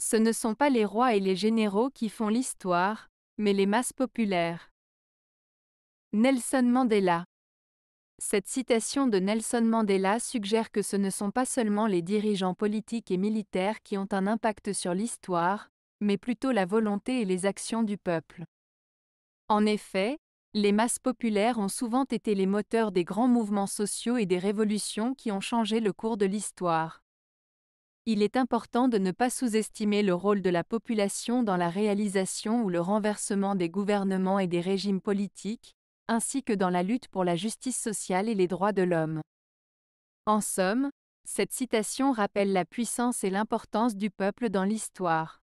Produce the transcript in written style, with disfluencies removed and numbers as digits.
Ce ne sont pas les rois et les généraux qui font l'histoire, mais les masses populaires. Nelson Mandela. Cette citation de Nelson Mandela suggère que ce ne sont pas seulement les dirigeants politiques et militaires qui ont un impact sur l'histoire, mais plutôt la volonté et les actions du peuple. En effet, les masses populaires ont souvent été les moteurs des grands mouvements sociaux et des révolutions qui ont changé le cours de l'histoire. Il est important de ne pas sous-estimer le rôle de la population dans la réalisation ou le renversement des gouvernements et des régimes politiques, ainsi que dans la lutte pour la justice sociale et les droits de l'homme. En somme, cette citation rappelle la puissance et l'importance du peuple dans l'histoire.